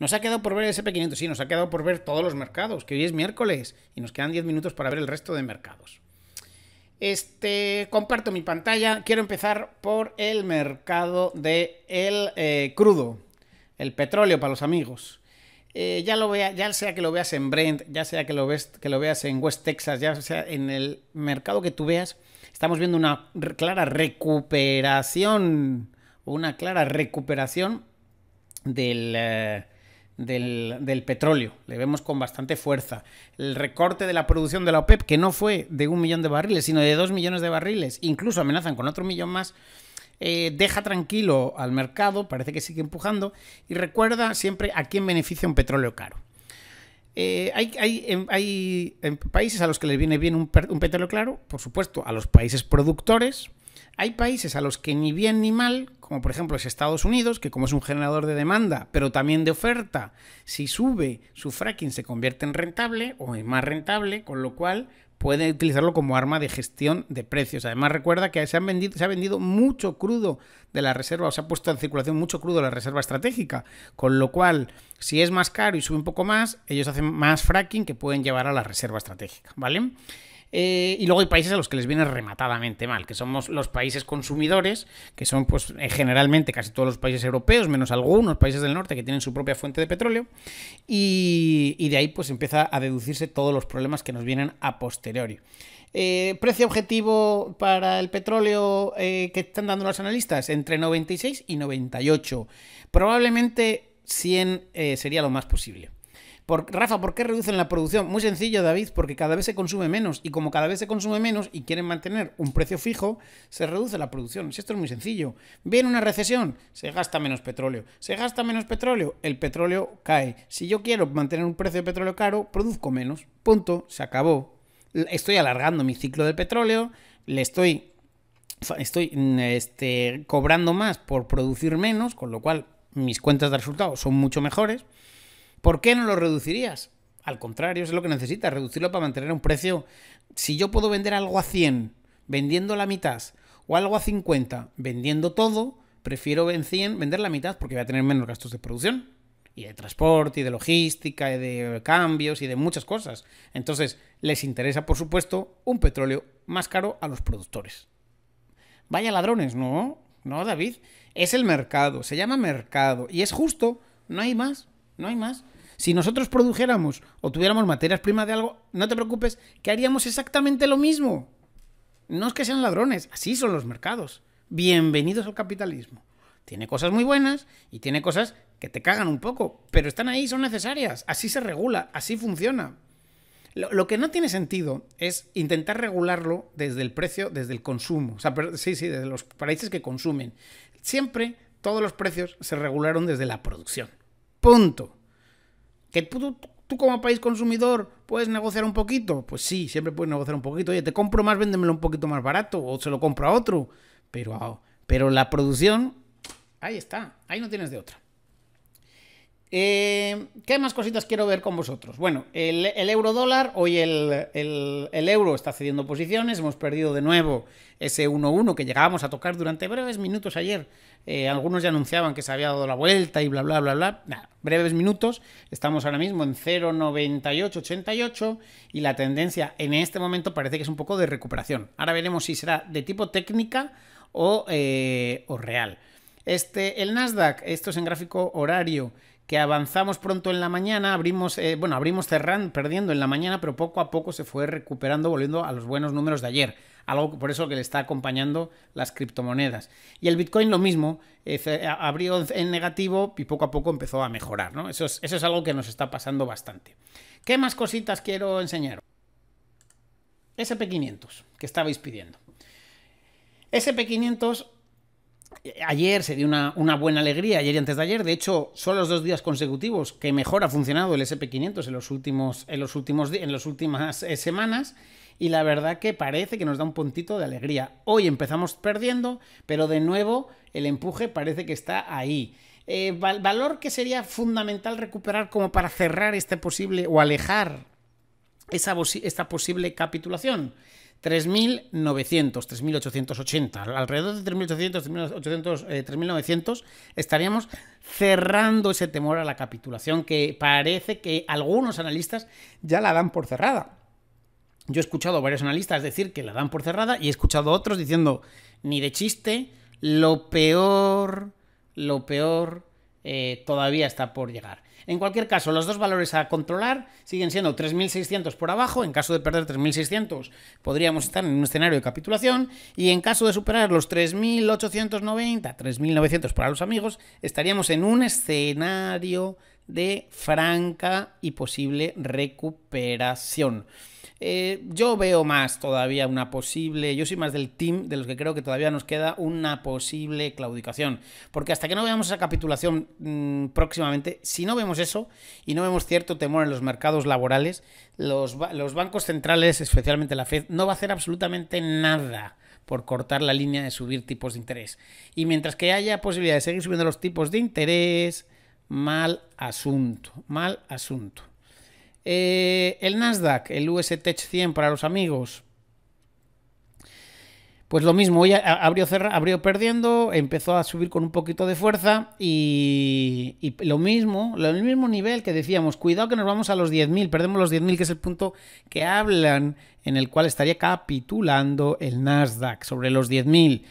Nos ha quedado por ver el S&P 500, sí, nos ha quedado por ver todos los mercados, que hoy es miércoles y nos quedan 10 minutos para ver el resto de mercados. Comparto mi pantalla. Quiero empezar por el mercado de el crudo, el petróleo para los amigos. Ya sea que lo veas en Brent, ya sea que lo veas en West Texas, ya sea en el mercado que tú veas, estamos viendo una clara recuperación, del petróleo. Le vemos con bastante fuerza. El recorte de la producción de la OPEP, que no fue de 1 millón de barriles, sino de 2 millones de barriles, incluso amenazan con otro 1 millón más, deja tranquilo al mercado, parece que sigue empujando, y recuerda siempre a quién beneficia un petróleo caro. Hay países a los que les viene bien un petróleo caro, por supuesto, a los países productores. Hay países a los que ni bien ni mal, como por ejemplo es Estados Unidos, que como es un generador de demanda, pero también de oferta, si sube su fracking se convierte en rentable o en más rentable, con lo cual puede utilizarlo como arma de gestión de precios. Además recuerda que se ha vendido mucho crudo de la reserva, o se ha puesto en circulación mucho crudo de la reserva estratégica, con lo cual si es más caro y sube un poco más, ellos hacen más fracking que pueden llevar a la reserva estratégica, ¿vale? Y luego hay países a los que les viene rematadamente mal, que somos los países consumidores, que son pues generalmente casi todos los países europeos, menos algunos países del norte que tienen su propia fuente de petróleo, y de ahí pues empieza a deducirse todos los problemas que nos vienen a posteriori. Precio objetivo para el petróleo que están dando los analistas, entre 96 y 98, probablemente 100 sería lo más posible. Rafa, ¿por qué reducen la producción? Muy sencillo, David, porque cada vez se consume menos, y como cada vez se consume menos y quieren mantener un precio fijo, se reduce la producción. Si esto es muy sencillo. Viene una recesión, se gasta menos petróleo. Se gasta menos petróleo, el petróleo cae. Si yo quiero mantener un precio de petróleo caro, produzco menos. Punto, se acabó. Estoy alargando mi ciclo del petróleo, le estoy cobrando más por producir menos, con lo cual mis cuentas de resultados son mucho mejores. ¿Por qué no lo reducirías? Al contrario, es lo que necesitas, reducirlo para mantener un precio. Si yo puedo vender algo a 100 vendiendo la mitad, o algo a 50 vendiendo todo, prefiero en 100 vender la mitad porque voy a tener menos gastos de producción, y de transporte, y de logística, y de cambios, y de muchas cosas. Entonces, les interesa, por supuesto, un petróleo más caro a los productores. Vaya ladrones, ¿no? No, David. Es el mercado, se llama mercado, y es justo, no hay más. No hay más. Si nosotros produjéramos o tuviéramos materias primas de algo, no te preocupes, que haríamos exactamente lo mismo. No es que sean ladrones, así son los mercados. Bienvenidos al capitalismo. Tiene cosas muy buenas y tiene cosas que te cagan un poco, pero están ahí, son necesarias. Así se regula, así funciona. Lo que no tiene sentido es intentar regularlo desde el precio, desde el consumo. O sea, desde los países que consumen. Siempre todos los precios se regularon desde la producción. Punto. ¿Que tú como país consumidor puedes negociar un poquito? Pues sí, siempre puedes negociar un poquito. Oye, te compro más, véndemelo un poquito más barato, o se lo compro a otro. Pero la producción, ahí está, ahí no tienes de otra. ¿Qué más cositas quiero ver con vosotros? Bueno, el euro dólar, hoy el euro está cediendo posiciones, hemos perdido de nuevo ese 1.1 que llegábamos a tocar durante breves minutos ayer. Algunos ya anunciaban que se había dado la vuelta y bla bla bla bla. Nada, breves minutos, estamos ahora mismo en 0.9888 y la tendencia en este momento parece que es un poco de recuperación. Ahora veremos si será de tipo técnica o real. El Nasdaq, esto es en gráfico horario, que avanzamos pronto en la mañana, abrimos cerrando, perdiendo en la mañana, pero poco a poco se fue recuperando, volviendo a los buenos números de ayer, algo por eso que le está acompañando las criptomonedas. Y el Bitcoin lo mismo, abrió en negativo y poco a poco empezó a mejorar, ¿no? Eso es algo que nos está pasando bastante. ¿Qué más cositas quiero enseñaros? S&P 500, que estabais pidiendo. S&P 500. Ayer se dio una buena alegría, ayer y antes de ayer. De hecho, son los 2 días consecutivos que mejor ha funcionado el S&P 500 en las últimas semanas, y la verdad que parece que nos da un puntito de alegría. Hoy empezamos perdiendo, pero de nuevo el empuje parece que está ahí. Valor que sería fundamental recuperar como para cerrar esta posible o alejar esta posible capitulación. 3.900, 3.880, alrededor de 3.800, 3.900 estaríamos cerrando ese temor a la capitulación que parece que algunos analistas ya la dan por cerrada. Yo he escuchado a varios analistas decir que la dan por cerrada y he escuchado a otros diciendo, ni de chiste, lo peor todavía está por llegar. En cualquier caso, los dos valores a controlar siguen siendo 3.600 por abajo. En caso de perder 3.600 podríamos estar en un escenario de capitulación y en caso de superar los 3.890, 3.900 para los amigos, estaríamos en un escenario de franca y posible recuperación. Yo veo más todavía una posible... Yo soy más del team de los que creo que todavía nos queda una posible claudicación. Porque hasta que no veamos esa capitulación próximamente, si no vemos eso y no vemos cierto temor en los mercados laborales, los bancos centrales, especialmente la Fed, no va a hacer absolutamente nada por cortar la línea de subir tipos de interés. Y mientras que haya posibilidad de seguir subiendo los tipos de interés, mal asunto, mal asunto. El NASDAQ, el US500 para los amigos, pues lo mismo, hoy abrió perdiendo, empezó a subir con un poquito de fuerza y lo mismo nivel que decíamos, cuidado que nos vamos a los 10.000, perdemos los 10.000 que es el punto que hablan en el cual estaría capitulando el NASDAQ sobre los 10.000.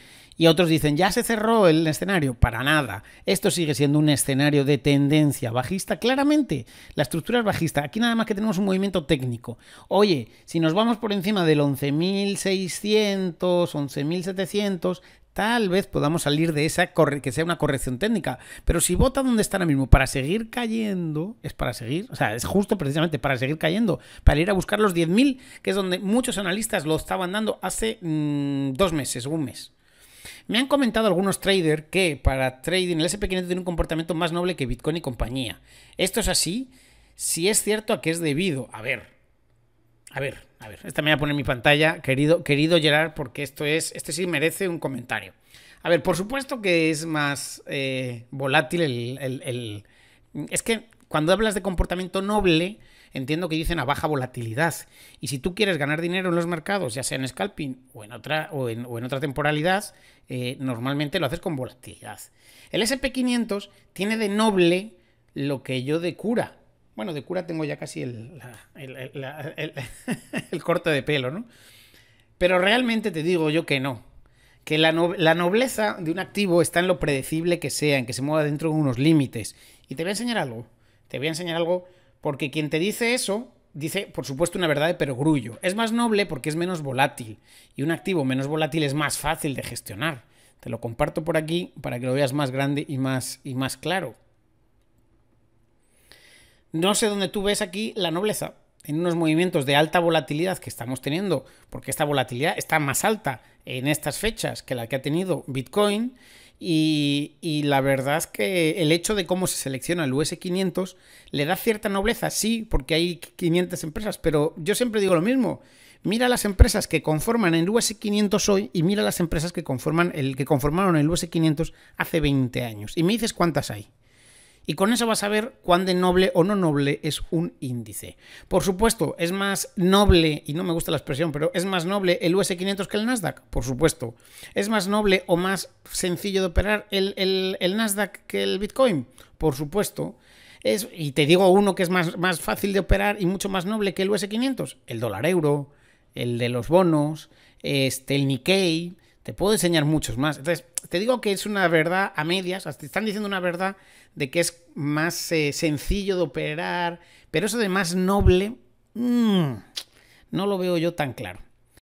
Y otros dicen, ya se cerró el escenario. Para nada. Esto sigue siendo un escenario de tendencia bajista. Claramente, la estructura es bajista. Aquí nada más que tenemos un movimiento técnico. Oye, si nos vamos por encima del 11.600, 11.700, tal vez podamos salir de esa, que sea una corrección técnica. Pero si vota donde está ahora mismo para seguir cayendo, es para seguir, o sea, es justo precisamente para seguir cayendo, para ir a buscar los 10.000, que es donde muchos analistas lo estaban dando hace 2 meses, un mes. Me han comentado algunos traders que para trading el SP500 tiene un comportamiento más noble que Bitcoin y compañía. ¿Esto es así? Si es cierto, ¿a qué es debido? A ver. Esta me voy a poner en mi pantalla, querido Gerard, porque esto sí merece un comentario. A ver, por supuesto que es más volátil Es que cuando hablas de comportamiento noble, entiendo que dicen a baja volatilidad. Y si tú quieres ganar dinero en los mercados, ya sea en scalping o en otra temporalidad, normalmente lo haces con volatilidad. El SP500 tiene de noble lo que yo de cura. Bueno, de cura tengo ya casi el corte de pelo, ¿no? Pero realmente te digo yo que no. Que la nobleza de un activo está en lo predecible que sea, en que se mueva dentro de unos límites. Y te voy a enseñar algo. Porque quien te dice eso, dice, por supuesto, una verdad de perogrullo. Es más noble porque es menos volátil. Y un activo menos volátil es más fácil de gestionar. Te lo comparto por aquí para que lo veas más grande y más claro. No sé dónde tú ves aquí la nobleza. En unos movimientos de alta volatilidad que estamos teniendo, porque esta volatilidad está más alta en estas fechas que la que ha tenido Bitcoin. Y la verdad es que el hecho de cómo se selecciona el US500 le da cierta nobleza, sí, porque hay 500 empresas, pero yo siempre digo lo mismo, mira las empresas que conforman el US500 hoy y mira las empresas que conformaron el US500 hace 20 años y me dices cuántas hay. Y con eso vas a ver cuán de noble o no noble es un índice. Por supuesto, es más noble, y no me gusta la expresión, pero es más noble el US500 que el Nasdaq, por supuesto. ¿Es más noble o más sencillo de operar el Nasdaq que el Bitcoin? Por supuesto. Y te digo uno que es más fácil de operar y mucho más noble que el US500. El dólar euro, el de los bonos, el Nikkei. Te puedo enseñar muchos más. Entonces, te digo que es una verdad a medias. Te están diciendo una verdad de que es más sencillo de operar. Pero eso de más noble, no lo veo yo tan claro.